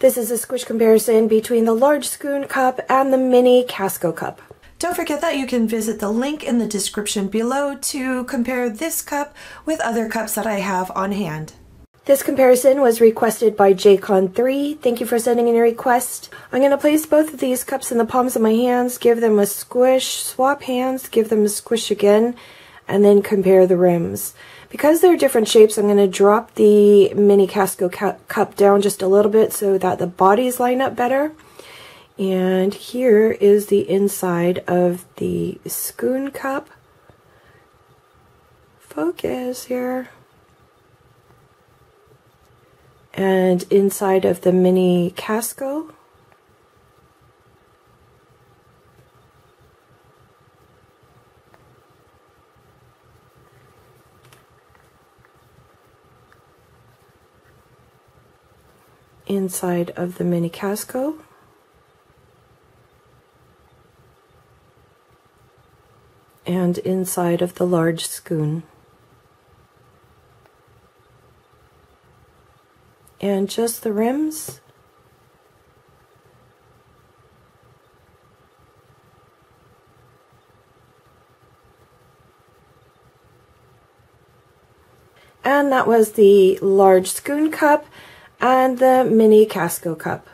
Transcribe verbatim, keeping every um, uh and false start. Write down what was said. This is a squish comparison between the large Sckoon cup and the mini Casco cup. Don't forget that you can visit the link in the description below to compare this cup with other cups that I have on hand. This comparison was requested by J con three. Thank you for sending in a request. I'm going to place both of these cups in the palms of my hands, give them a squish, swap hands, give them a squish again, and then compare the rims. Because they're different shapes, I'm going to drop the mini Casco cup down just a little bit so that the bodies line up better. And here is the inside of the Sckoon cup. Focus here. And inside of the mini Casco. Inside of the mini Casco. And inside of the large Sckoon. And just the rims. And that was the large Sckoon cup and the mini Casco cup.